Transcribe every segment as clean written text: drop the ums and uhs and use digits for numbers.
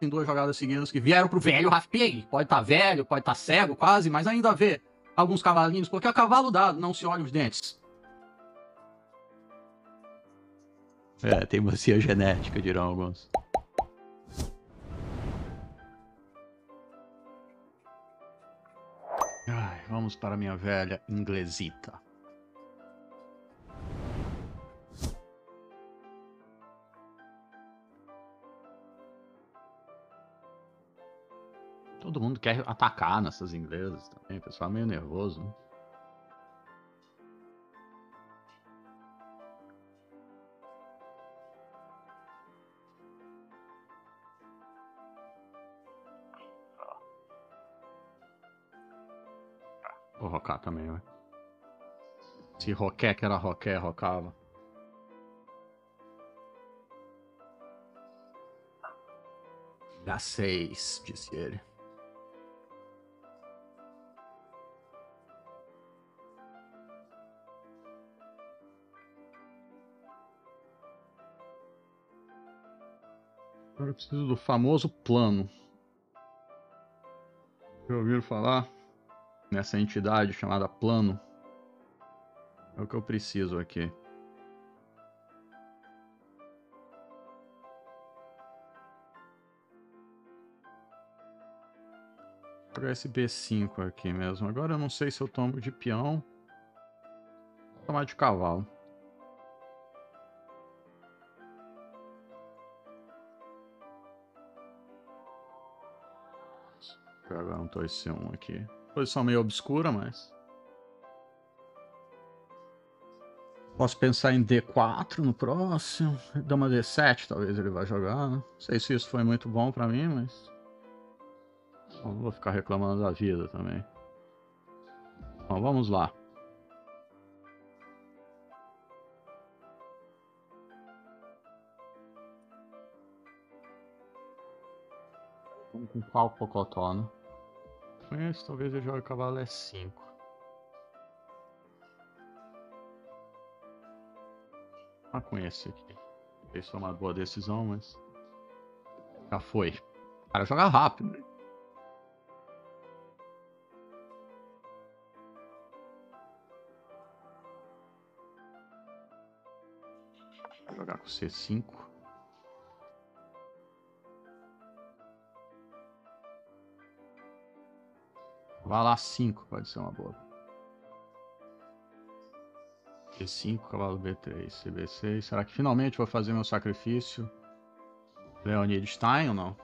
em duas jogadas seguidas que vieram pro velho Rafpig. Pode estar velho, pode estar cego quase, mas ainda vê alguns cavalinhos, porque a cavalo dado não se olha os dentes. É, teimosia genética, dirão alguns. Ai, vamos para minha velha inglesita. Todo mundo quer atacar nessas inglesas também, o pessoal é meio nervoso, né? Vou rocar também, né? Se roquer que era roquer, rocava. Dá 6, disse ele. Agora eu preciso do famoso plano. Já ouviram falar nessa entidade chamada plano? É o que eu preciso aqui. Vou pegar esse B5 aqui mesmo. Agora eu não sei se eu tomo de peão. Vou tomar de cavalo. Agora não tô esse 1 aqui. Posição meio obscura, mas... posso pensar em D4 no próximo. Dama D7, talvez ele vá jogar, né? Não sei se isso foi muito bom pra mim, mas... não vou ficar reclamando da vida também. Bom, vamos lá. Vamos com qual pocotó, né? Conheço, talvez eu jogue cavalo E5. Ah, conheço aqui. Isso foi uma boa decisão, mas... já foi. O cara joga rápido, né? Vou jogar com C5. Cavalo A5 pode ser uma boa. E5, cavalo B3, CB6. Será que finalmente vou fazer meu sacrifício? Leonid Stein ou não?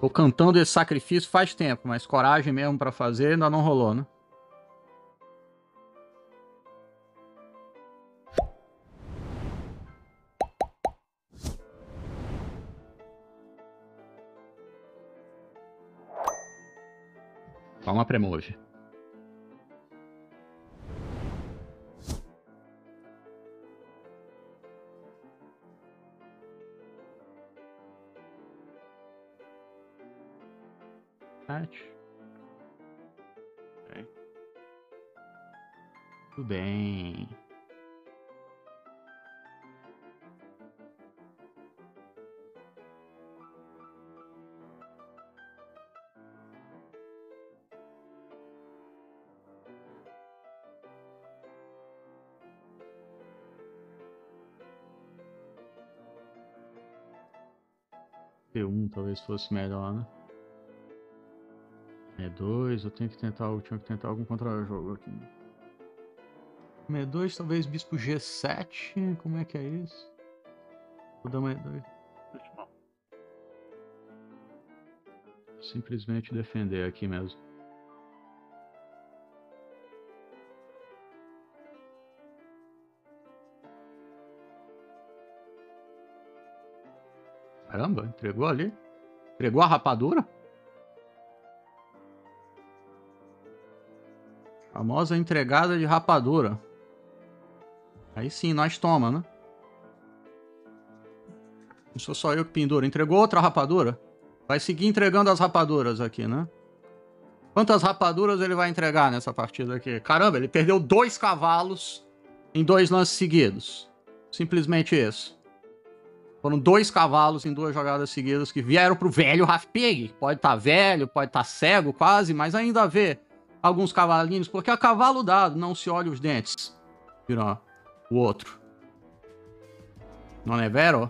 Tô cantando esse sacrifício faz tempo, mas coragem mesmo pra fazer ainda não rolou, né? Uma premove. Okay. Tudo bem. P1 talvez fosse melhor, né? E2, eu tenho que tentar, algum contra-jogo aqui. E2, talvez bispo G7, como é que é isso? Vou dar uma E2. Simplesmente defender aqui mesmo. Caramba, entregou ali. Entregou a rapadura? Famosa entregada de rapadura. Aí sim, nós toma, né? Não sou só eu que penduro. Entregou outra rapadura? Vai seguir entregando as rapaduras aqui, né? Quantas rapaduras ele vai entregar nessa partida aqui? Caramba, ele perdeu 2 cavalos em 2 lances seguidos. Simplesmente isso. Foram dois cavalos em duas jogadas seguidas que vieram pro velho Rafpig. Pode estar velho, pode estar cego quase, mas ainda vê alguns cavalinhos, porque a cavalo dado não se olha os dentes. Virou o outro. Não é vero?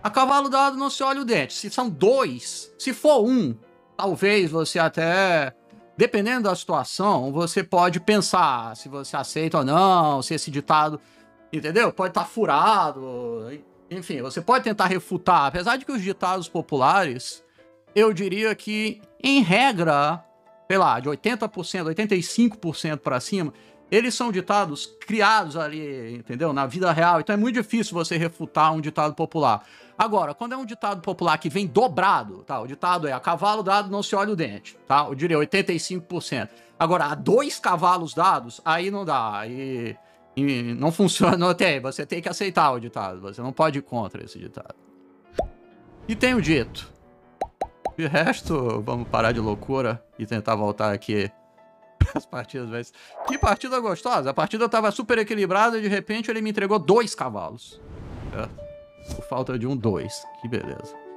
A cavalo dado não se olha o dente. Se são dois, se for um, talvez você até... Dependendo da situação, você pode pensar se você aceita ou não, se esse ditado... Entendeu? Pode estar furado, enfim, você pode tentar refutar. Apesar de que os ditados populares, eu diria que, em regra, sei lá, de 80%, 85% para cima, eles são ditados criados ali, entendeu? Na vida real. Então é muito difícil você refutar um ditado popular. Agora, quando é um ditado popular que vem dobrado, tá? O ditado é a cavalo dado não se olha o dente, tá? Eu diria 85%. Agora, a dois cavalos dados, aí não dá, aí... E não funciona até, você tem que aceitar o ditado, você não pode ir contra esse ditado. E tenho dito. De resto, vamos parar de loucura e tentar voltar aqui as partidas, velho. Que partida gostosa, a partida tava super equilibrada e de repente ele me entregou dois cavalos. Por falta de um, dois, que beleza.